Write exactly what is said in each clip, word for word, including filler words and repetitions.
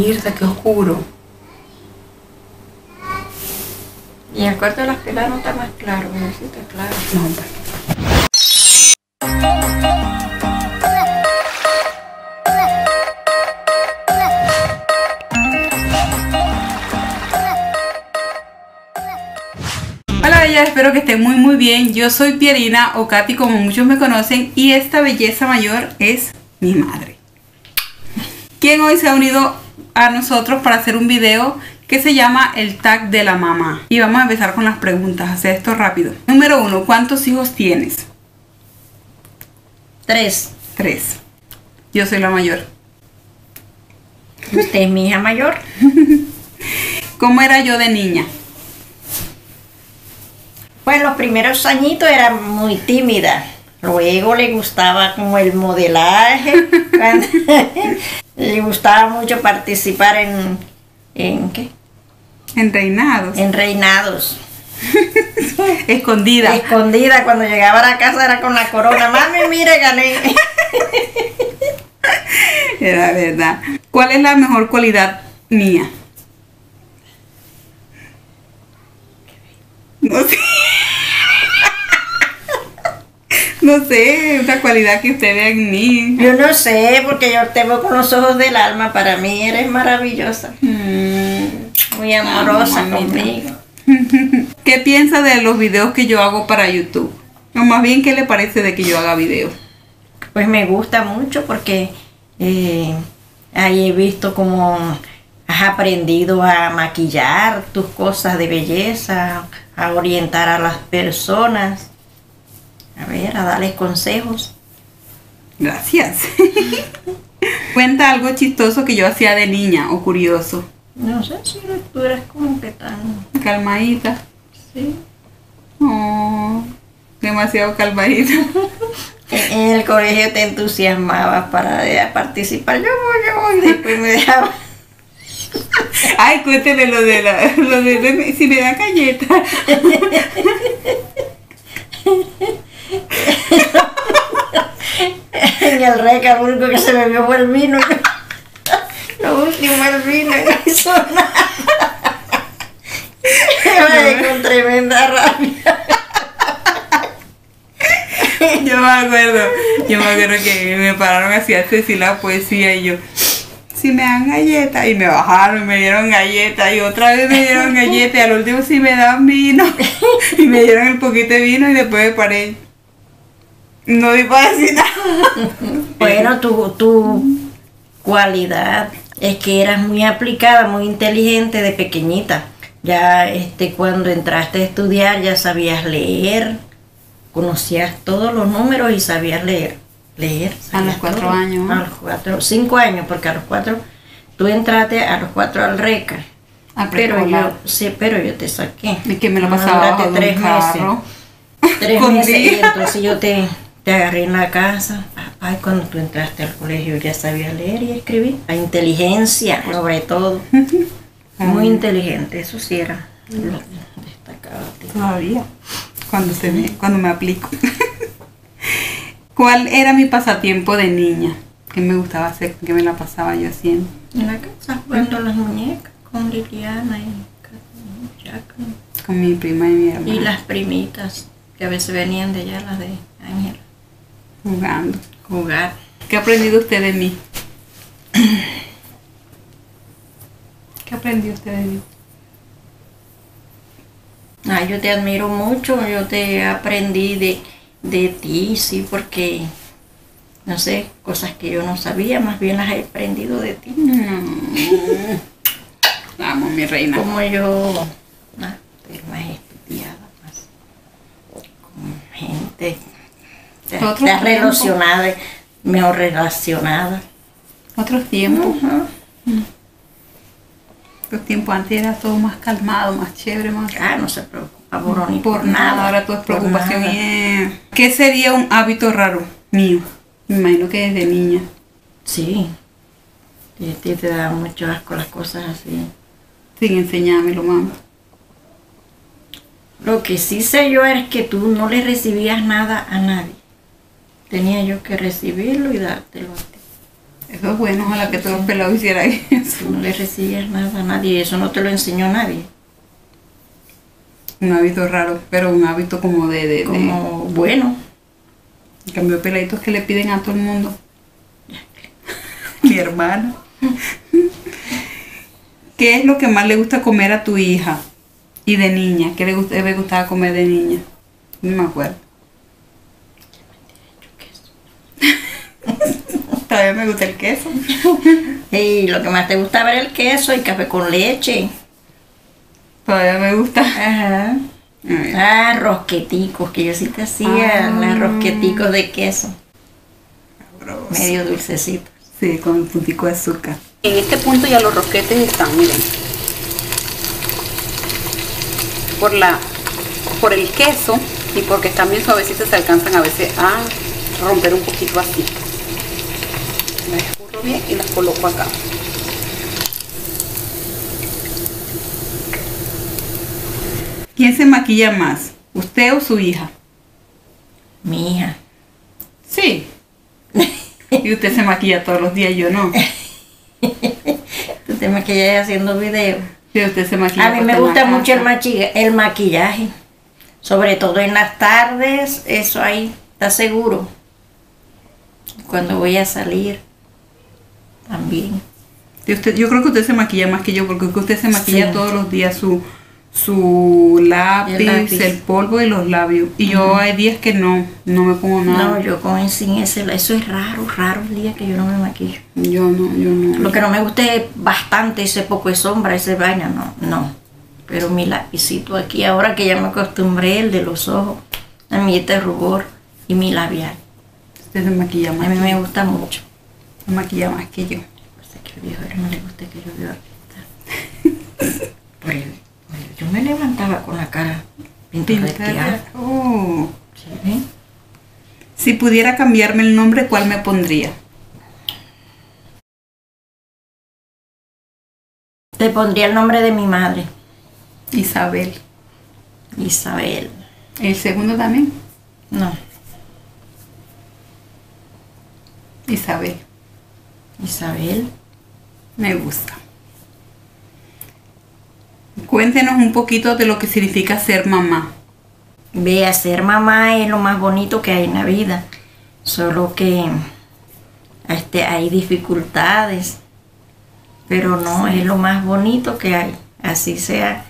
Mierda, qué oscuro. Y el cuarto de las pelas no está más claro, a ver si está claro. No, hombre. Espero que estén muy muy bien. Yo soy Pierina o Katy como muchos me conocen, y esta belleza mayor es mi madre, quien hoy se ha unido a nosotros para hacer un video que se llama el tag de la mamá. Y vamos a empezar con las preguntas, hacer esto rápido. Número uno, ¿cuántos hijos tienes? Tres. Tres. Yo soy la mayor. Usted es mi hija mayor. ¿Cómo era yo de niña? Pues los primeros añitos era muy tímida, luego le gustaba como el modelaje, le gustaba mucho participar en, ¿en qué? En reinados. En reinados. Escondida. Escondida, cuando llegaba a la casa era con la corona, mami mire gané. Era verdad. ¿Cuál es la mejor cualidad mía? No sé. No sé, una cualidad que usted vea en mí. Yo no sé, porque yo te veo con los ojos del alma. Para mí eres maravillosa. Mm, muy amorosa no, conmigo. ¿Qué piensa de los videos que yo hago para YouTube? O más bien, ¿qué le parece de que yo haga videos? Pues me gusta mucho porque eh, ahí he visto como has aprendido a maquillar tus cosas de belleza, a orientar a las personas. A ver, a darles consejos. Gracias. Cuenta algo chistoso que yo hacía de niña o curioso. No sé si tú eras como que tan... calmadita. Sí. Oh, demasiado calmadita. En el colegio te entusiasmabas para participar. Yo voy, yo voy. Después me dejaba. Ay, cuénteme lo de la... Lo de, de, si me da galleta. En el reca, lo único que se bebió fue el vino. Lo último, el vino, y no hizo nada. Me dejé con tremenda rabia. Yo me acuerdo, yo me acuerdo que me pararon hacia decir la poesía y yo, si me dan galletas, y me bajaron, me dieron galletas, y otra vez me dieron galletas, y al último si me dan vino, y me dieron el poquito de vino, y después me paré. No iba a decir nada. Bueno, tu, tu cualidad es que eras muy aplicada, muy inteligente de pequeñita. Ya este, cuando entraste a estudiar ya sabías leer, conocías todos los números y sabías leer. Leer, a los cuatro todo. años. A los cuatro, cinco años, porque a los cuatro, tú entraste a los cuatro al reca. A pero yo, sí, pero yo te saqué. Y que me lo pasaba bajo tres un carro. meses. Tres meses, y entonces yo te, te agarré en la casa. Ay, cuando tú entraste al colegio ya sabías leer y escribir. La inteligencia, sobre todo. Muy inteligente, eso sí era lo destacado. Todavía, cuando, se me, cuando me aplico. ¿Cuál era mi pasatiempo de niña? ¿Qué me gustaba hacer? ¿Qué me la pasaba yo haciendo? En la casa, jugando las muñecas con Liliana y Jacqueline. Con mi prima y mi hermana. Y las primitas, que a veces venían de allá, las de Ángela. Jugando. Jugar. ¿Qué ha aprendido usted de mí? ¿Qué aprendió usted de mí? Ay, yo te admiro mucho, yo te aprendí de... de ti, sí, porque no sé, cosas que yo no sabía, más bien las he aprendido de ti. Mm. Vamos, mi reina. Como yo, ah, estoy más estudiada, más con gente, estás relacionada, mejor relacionada. Otros tiempos. Uh-huh. Mm. Otros tiempos, antes era todo más calmado, más chévere, más. Ah, no se preocupe. Por, no, por nada, nada, ahora todo es preocupación. Yeah. ¿Qué sería un hábito raro mío? Me imagino que desde niña. Sí. Y a ti te da mucho asco las cosas así. Sin enseñármelo, mamá. Lo que sí sé yo es que tú no le recibías nada a nadie. Tenía yo que recibirlo y dártelo a ti. Eso es bueno, ojalá que todos los pelados hicieran eso. No le recibías nada a nadie, eso no te lo enseñó nadie. Un hábito raro, pero un hábito como de... de como de, bueno. En cambio, peladitos que le piden a todo el mundo. Mi hermana. ¿Qué es lo que más le gusta comer a tu hija? Y de niña, ¿qué le, gust le gustaba comer de niña? No me acuerdo. Todavía me gusta el queso. Y lo que más te gustaba era el queso y café con leche. Todavía me gusta. Ajá. Ah, rosqueticos, que yo sí te hacía ah, las rosqueticos de queso. Sabroso. Medio dulcecito. Sí, con un puntico de azúcar. En este punto ya los rosquetes están, miren. Por la, por el queso y porque están bien suavecitos se alcanzan a veces a romper un poquito así. Las escurro bien y las coloco acá. ¿Quién se maquilla más? ¿Usted o su hija? Mi hija. Sí. Y usted se maquilla todos los días, yo no. Tú te maquillas haciendo videos. Sí, usted se maquilla. A mí me gusta mucho el maquillaje, el maquillaje. Sobre todo en las tardes, eso ahí, está seguro. Cuando voy a salir, también. Y usted, yo creo que usted se maquilla más que yo, porque usted se maquilla sí. todos los días su... su lápiz el, lápiz, el polvo y los labios. Y uh-huh. yo hay días que no, no me pongo nada. No, yo con sin ese, eso es raro, raro el día que yo no me maquillo. Yo no, yo no. Lo que no me gusta es bastante ese poco de sombra, ese baño, no, no. Pero mi lapicito aquí, ahora que ya me acostumbré, el de los ojos, a mí este rubor y mi labial. Usted se maquilla más. A mí me gusta mucho. Se maquilla más que yo. Parece que el viejo no le gusta que yo viva pintar. Por eso. Yo me levantaba con la cara pintada. Oh. ¿Sí? Si pudiera cambiarme el nombre, ¿cuál me pondría? Te pondría el nombre de mi madre. Isabel. Isabel. ¿El segundo también? No. Isabel. Isabel. Me gusta. Cuéntenos un poquito de lo que significa ser mamá. Vea, ser mamá es lo más bonito que hay en la vida. Solo que este, hay dificultades. Pero no, sí. es lo más bonito que hay. Así sea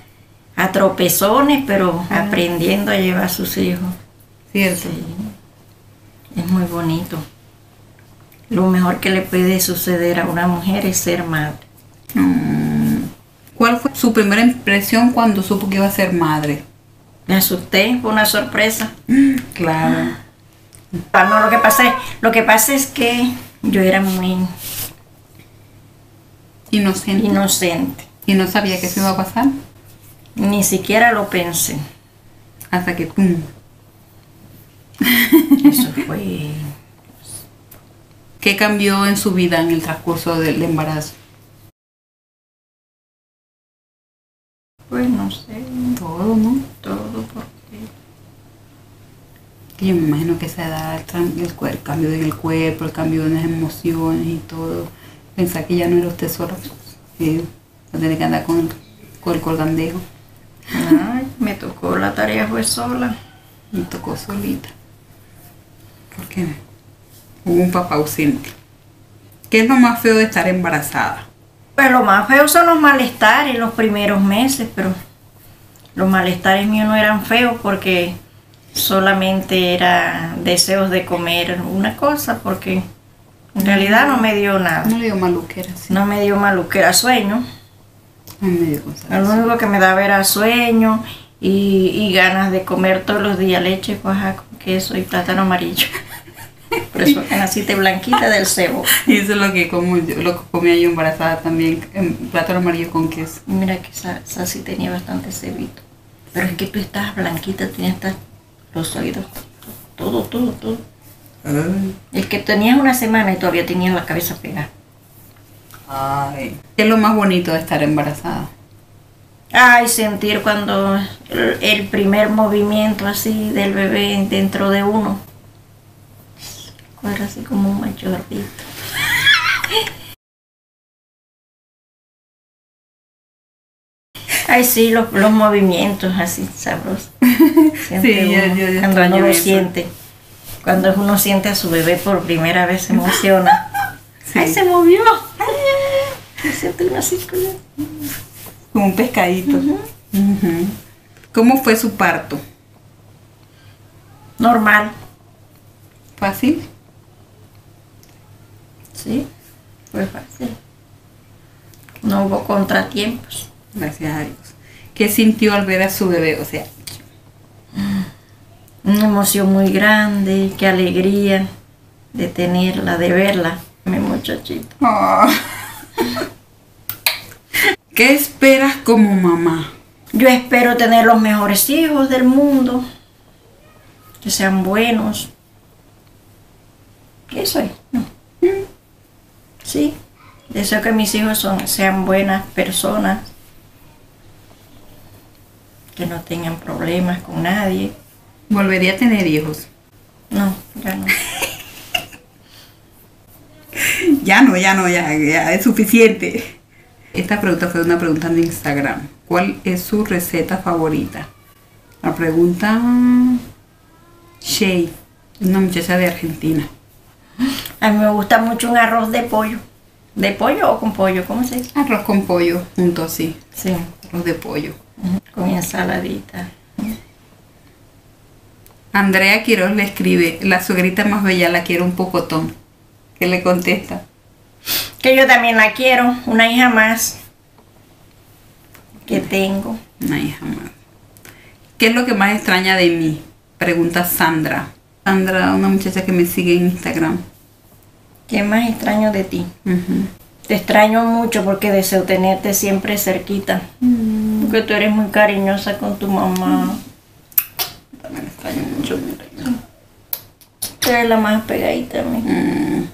a tropezones, pero ah. aprendiendo a llevar a sus hijos. Cierto. Sí. Es muy bonito. Lo mejor que le puede suceder a una mujer es ser madre. Mm. ¿Cuál fue su primera impresión cuando supo que iba a ser madre? Me asusté, fue una sorpresa. Claro. Ah, no, lo que pasa es, lo que pasa es que yo era muy... Inocente. Inocente. ¿Y no sabía que eso iba a pasar? Ni siquiera lo pensé. Hasta que ¡pum! Eso fue... ¿Qué cambió en su vida en el transcurso del embarazo? Pues no sé, todo, ¿no? Todo, porque... Yo me imagino que se da el, el, el cambio del cuerpo, el cambio de las emociones y todo. Pensar que ya no era usted sola, ¿sí? No tiene que andar con, con el colgandejo. Ay, me tocó, la tarea fue sola. Me tocó solita. ¿Por qué? Hubo un papá ausente. ¿Qué es lo más feo de estar embarazada? Pues lo más feo son los malestares, los primeros meses, pero los malestares míos no eran feos porque solamente era deseos de comer una cosa, porque en realidad no me dio nada. No me dio maluquera, sí. No me dio maluquera, sueño. No me dio consagración. Lo único que me daba era sueño y, y ganas de comer todos los días leche, cuaja con queso y plátano amarillo. Por eso naciste blanquita del cebo. Y eso es lo que, como yo, lo que comía yo embarazada también, en plátano amarillo con queso. Mira que esa, esa sí tenía bastante cebito. Pero es que tú estás blanquita, tenías los oídos, todo, todo, todo. Ay. Es que tenías una semana y todavía tenías la cabeza pegada. Ay. ¿Qué es lo más bonito de estar embarazada? Ay, sentir cuando el, el primer movimiento así del bebé dentro de uno. Era así como un machorrito. Ay, sí, los, los movimientos así sabrosos. Siente sí, uno, yo, yo, yo cuando uno lo siente. Cuando uno siente a su bebé por primera vez, se emociona. Sí. ¡Ay, se movió! Ay, siente una círcula. Como un pescadito. Uh-huh. Uh-huh. ¿Cómo fue su parto? Normal. ¿Fácil? Sí, fue fácil. No hubo contratiempos. Gracias a Dios. ¿Qué sintió al ver a su bebé? O sea, una emoción muy grande, qué alegría de tenerla, de verla, mi muchachito. Oh. ¿Qué esperas como mamá? Yo espero tener los mejores hijos del mundo, que sean buenos. ¿Qué soy? No. Sí, deseo que mis hijos son, sean buenas personas, que no tengan problemas con nadie. ¿Volvería a tener hijos? No, ya no. ya no, ya no, ya, ya es suficiente. Esta pregunta fue una pregunta en Instagram. ¿Cuál es su receta favorita? La pregunta... Shea, una muchacha de Argentina. A mí me gusta mucho un arroz de pollo. ¿De pollo o con pollo? ¿Cómo se dice? Arroz con pollo, junto así. Sí. Arroz de pollo. Con ensaladita. Andrea Quiroz le escribe, la suegrita más bella la quiero un pocotón. ¿Qué le contesta? Que yo también la quiero, una hija más que tengo. Una hija más. ¿Qué es lo que más extraña de mí? Pregunta Sandra. Sandra, una muchacha que me sigue en Instagram. ¿Qué más extraño de ti? Uh-huh. Te extraño mucho porque deseo tenerte siempre cerquita. Uh-huh. Porque tú eres muy cariñosa con tu mamá. Uh-huh. Me extraño mucho, mi reina. Tú eres la más pegadita a mí. Mm.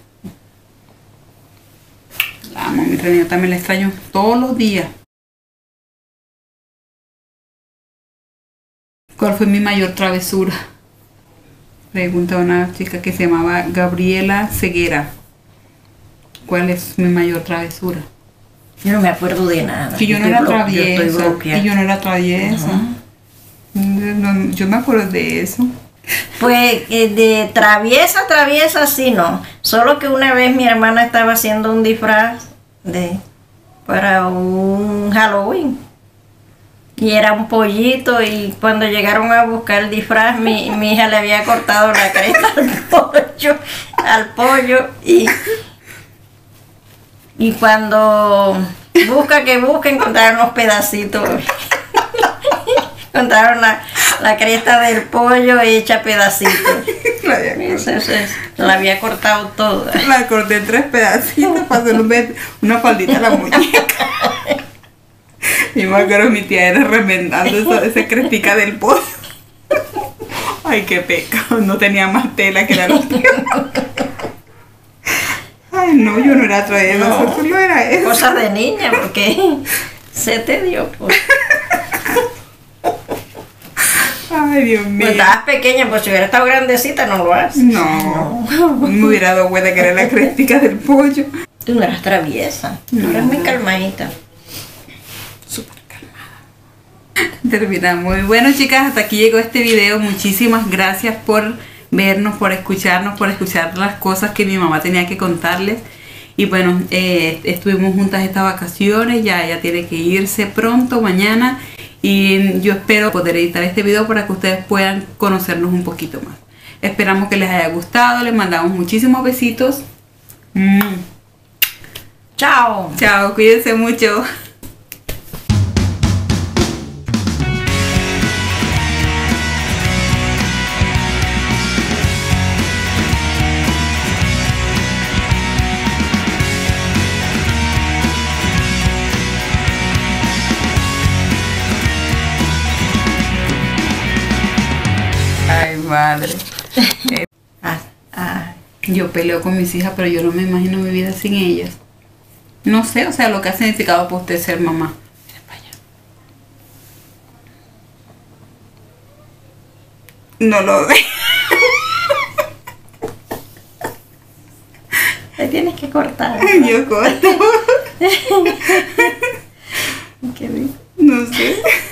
La amo, mi reina. Yo también la extraño todos los días. ¿Cuál fue mi mayor travesura? Pregunta una chica que se llamaba Gabriela Ceguera. ¿Cuál es mi mayor travesura? Yo no me acuerdo de nada. Si yo no era traviesa. Y yo no era traviesa. Uh-huh. No, yo me acuerdo de eso. Pues eh, de traviesa, traviesa, sí, no. Solo que una vez mi hermana estaba haciendo un disfraz de para un Halloween. Y era un pollito y cuando llegaron a buscar el disfraz, mi, mi hija le había cortado la cresta al pollo, al pollo y, y cuando busca que busca, encontraron los pedacitos. Encontraron la, la cresta del pollo hecha pedacitos. La había, Entonces, la había cortado toda. La corté en tres pedacitos para hacer un, una faldita a la muñeca. Y me acuerdo mi tía era remendando esa, esa crestica del pollo. Ay, qué pecado. No tenía más tela que la tía. Ay, no, yo no era traída. No, eso no era eso. Cosas de niña, porque se te dio por... Ay, Dios mío. Pues estabas pequeña, pues si hubiera estado grandecita no lo haces. No, no me hubiera dado cuenta que era la crestica del pollo. Tú no eras traviesa, tú no, eras muy calmadita. Súper calmada. Terminamos. Bueno, chicas, hasta aquí llegó este video. Muchísimas gracias por vernos, por escucharnos, por escuchar las cosas que mi mamá tenía que contarles. Y bueno, eh, estuvimos juntas estas vacaciones, ya ella tiene que irse pronto, mañana. Y yo espero poder editar este video para que ustedes puedan conocernos un poquito más. Esperamos que les haya gustado. Les mandamos muchísimos besitos. Mm. Chao. Chao, cuídense mucho. Madre. Eh, ah, ah, yo peleo con mis hijas, pero yo no me imagino mi vida sin ellas. No sé, o sea, lo que ha significado para usted ser mamá. No lo ve. te tienes que cortar, ¿no? Yo corto. Qué rico. No sé.